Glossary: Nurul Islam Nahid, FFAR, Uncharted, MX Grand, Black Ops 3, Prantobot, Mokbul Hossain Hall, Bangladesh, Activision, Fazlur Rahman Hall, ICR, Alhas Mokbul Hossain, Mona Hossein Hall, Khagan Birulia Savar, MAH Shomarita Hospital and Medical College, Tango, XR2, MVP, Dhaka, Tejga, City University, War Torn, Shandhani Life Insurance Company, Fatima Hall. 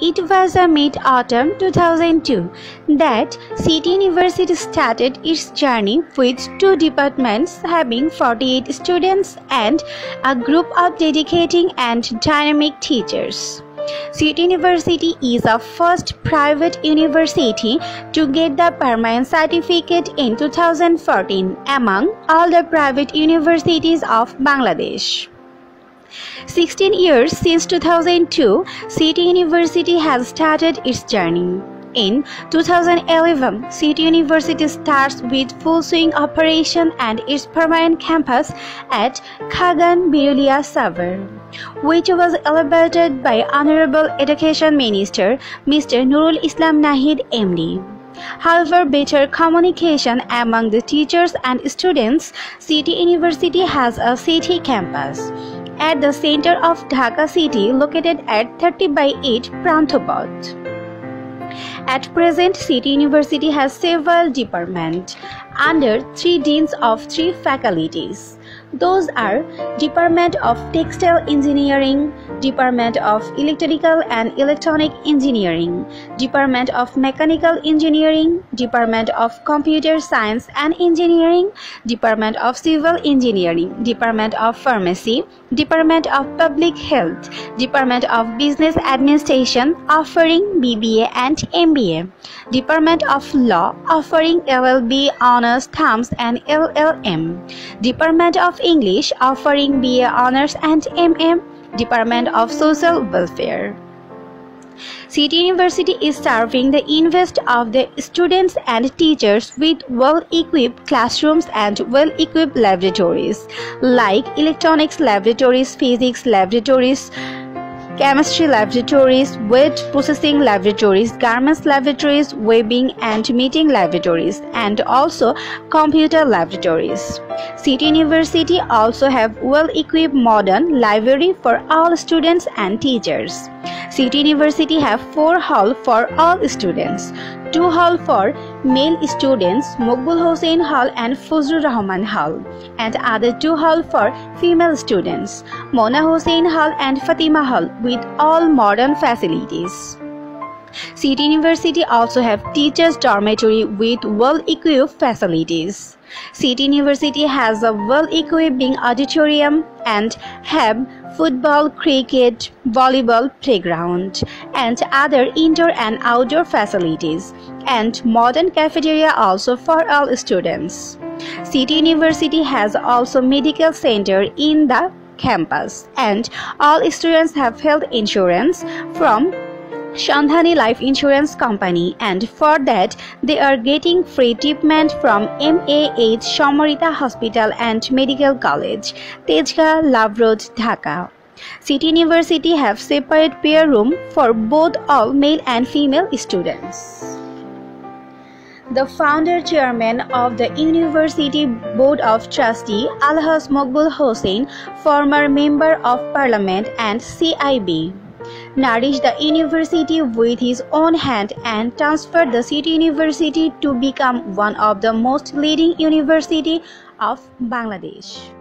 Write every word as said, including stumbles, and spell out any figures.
It was a mid-autumn two thousand two that City University started its journey with two departments having forty-eight students and a group of dedicating and dynamic teachers. City University is the first private university to get the permanent certificate in two thousand fourteen among all the private universities of Bangladesh. sixteen years since two thousand two, City University has started its journey. In two thousand eleven, City University starts with full-swing operation and its permanent campus at Khagan Birulia Savar, which was elevated by Honorable Education Minister Mister Nurul Islam Nahid M D. However, better communication among the teachers and students, City University has a city campus at the center of Dhaka city located at thirty by eight Prantobot. At present, City University has several departments under three deans of three faculties. Those are Department of Textile Engineering, Department of Electrical and Electronic Engineering, Department of Mechanical Engineering, Department of Computer Science and Engineering, Department of Civil Engineering, Department of Pharmacy, Department of Public Health, Department of Business Administration offering B B A and M B A, Department of Law offering L L B Honors Thumbs and L L M, Department of English offering B A Honors and M M, Department of Social Welfare. City University is serving the interest of the students and teachers with well-equipped classrooms and well-equipped laboratories like electronics laboratories, physics laboratories, chemistry laboratories, weight processing laboratories, garments laboratories, weaving and knitting laboratories, and also computer laboratories. City University also have well-equipped modern library for all students and teachers. City University have four hall for all students, two hall for male students, Mokbul Hossain Hall and Fazlur Rahman Hall, and other two hall for female students, Mona Hossein Hall and Fatima Hall, with all modern facilities. City University also have teachers' dormitory with well-equipped facilities. City University has a well-equipped auditorium and have football, cricket, volleyball playground and other indoor and outdoor facilities and modern cafeteria also for all students. City University has also medical center in the campus and all students have health insurance from Shandhani Life Insurance Company, and for that they are getting free treatment from M A H Shomarita Hospital and Medical College, Tejga, Love Road, Dhaka. City University have separate prayer room for both all male and female students. The founder chairman of the University Board of Trustees, Alhas Mokbul Hossain, former member of Parliament and C I B, nourished the university with his own hand and transferred the City University to become one of the most leading university of Bangladesh.